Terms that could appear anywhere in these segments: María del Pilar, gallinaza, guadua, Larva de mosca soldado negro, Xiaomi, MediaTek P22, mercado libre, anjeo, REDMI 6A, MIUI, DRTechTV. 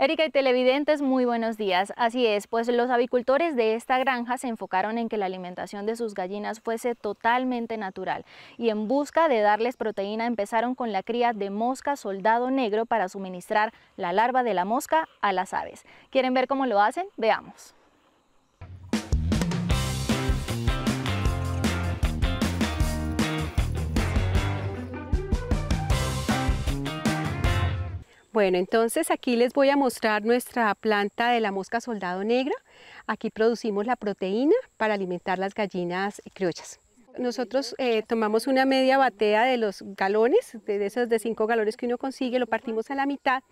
Erika y televidentes, muy buenos días. Así es, pues los avicultores de esta granja se enfocaron en que la alimentación de sus gallinas fuese totalmente natural y en busca de darles proteína empezaron con la cría de mosca soldado negro para suministrar la larva de la mosca a las aves. ¿Quieren ver cómo lo hacen? Veamos. Bueno, entonces aquí les voy a mostrar nuestra planta de la mosca soldado negra. Aquí producimos la proteína para alimentar las gallinas criollas. Nosotros tomamos una media batea de los galones, de esos de 5 galones que uno consigue, lo partimos a la mitad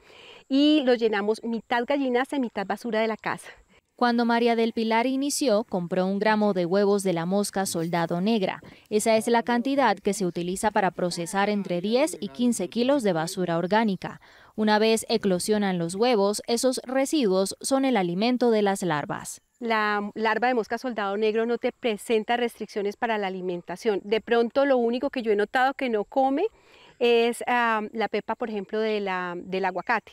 y lo llenamos mitad gallinas y mitad basura de la casa. Cuando María del Pilar inició, compró 1 gramo de huevos de la mosca soldado negra. Esa es la cantidad que se utiliza para procesar entre 10 y 15 kilos de basura orgánica. Una vez eclosionan los huevos, esos residuos son el alimento de las larvas. La larva de mosca soldado negro no te presenta restricciones para la alimentación. De pronto, lo único que yo he notado que no come es la pepa, por ejemplo, del aguacate.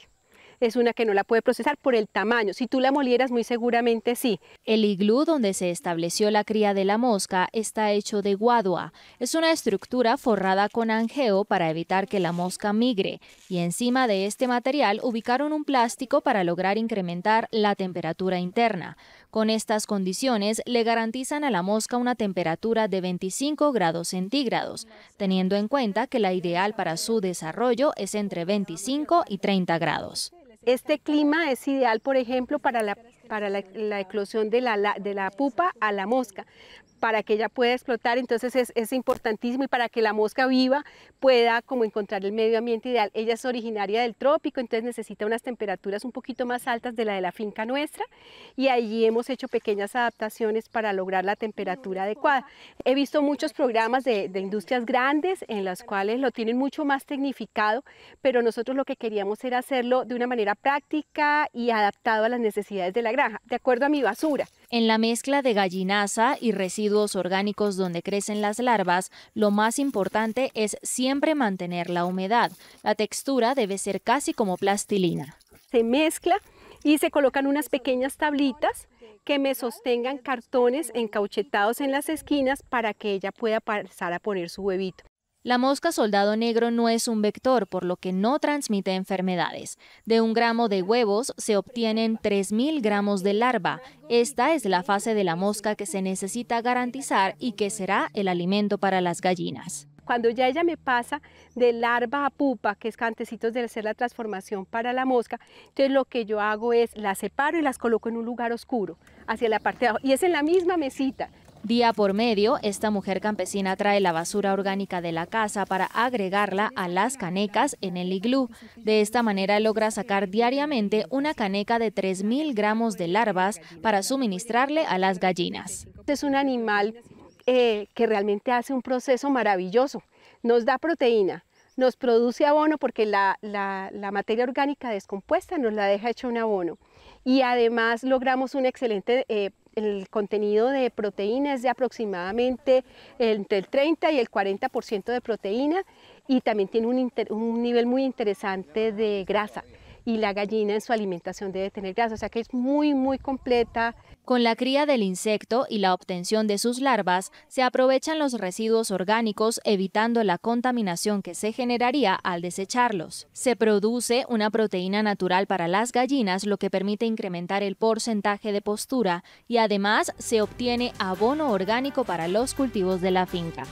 Es una que no la puede procesar por el tamaño. Si tú la molieras, muy seguramente sí. El iglú donde se estableció la cría de la mosca está hecho de guadua. Es una estructura forrada con anjeo para evitar que la mosca migre. Y encima de este material ubicaron un plástico para lograr incrementar la temperatura interna. Con estas condiciones le garantizan a la mosca una temperatura de 25 grados centígrados, teniendo en cuenta que la ideal para su desarrollo es entre 25 y 30 grados. Este clima es ideal, por ejemplo, para la eclosión de la pupa a la mosca, para que ella pueda explotar. Entonces es importantísimo, y para que la mosca viva pueda como encontrar el medio ambiente ideal. Ella es originaria del trópico, entonces necesita unas temperaturas un poquito más altas de la finca nuestra, y allí hemos hecho pequeñas adaptaciones para lograr la temperatura adecuada. He visto muchos programas de industrias grandes en las cuales lo tienen mucho más tecnificado, pero nosotros lo que queríamos era hacerlo de una manera práctica y adaptado a las necesidades de la granja, de acuerdo a mi basura. En la mezcla de gallinaza y residuos orgánicos donde crecen las larvas, lo más importante es siempre mantener la humedad. La textura debe ser casi como plastilina. Se mezcla y se colocan unas pequeñas tablitas que me sostengan cartones encauchetados en las esquinas para que ella pueda pasar a poner su huevito. La mosca soldado negro no es un vector, por lo que no transmite enfermedades. De 1 gramo de huevos se obtienen 3.000 gramos de larva. Esta es la fase de la mosca que se necesita garantizar y que será el alimento para las gallinas. Cuando ya ella me pasa de larva a pupa, que es antecitos de hacer la transformación para la mosca, entonces lo que yo hago es las separo y las coloco en un lugar oscuro, hacia la parte de abajo, y es en la misma mesita. Día por medio, esta mujer campesina trae la basura orgánica de la casa para agregarla a las canecas en el iglú. De esta manera logra sacar diariamente una caneca de 3.000 gramos de larvas para suministrarle a las gallinas. Es un animal que realmente hace un proceso maravilloso. Nos da proteína, nos produce abono porque la materia orgánica descompuesta nos la deja hecha un abono. Y además logramos un excelente el contenido de proteína es de aproximadamente entre el 30 y el 40% de proteína, y también tiene un nivel muy interesante de grasa, y la gallina en su alimentación debe tener grasa, o sea que es muy, muy completa. Con la cría del insecto y la obtención de sus larvas, se aprovechan los residuos orgánicos, evitando la contaminación que se generaría al desecharlos. Se produce una proteína natural para las gallinas, lo que permite incrementar el porcentaje de postura, y además se obtiene abono orgánico para los cultivos de la finca.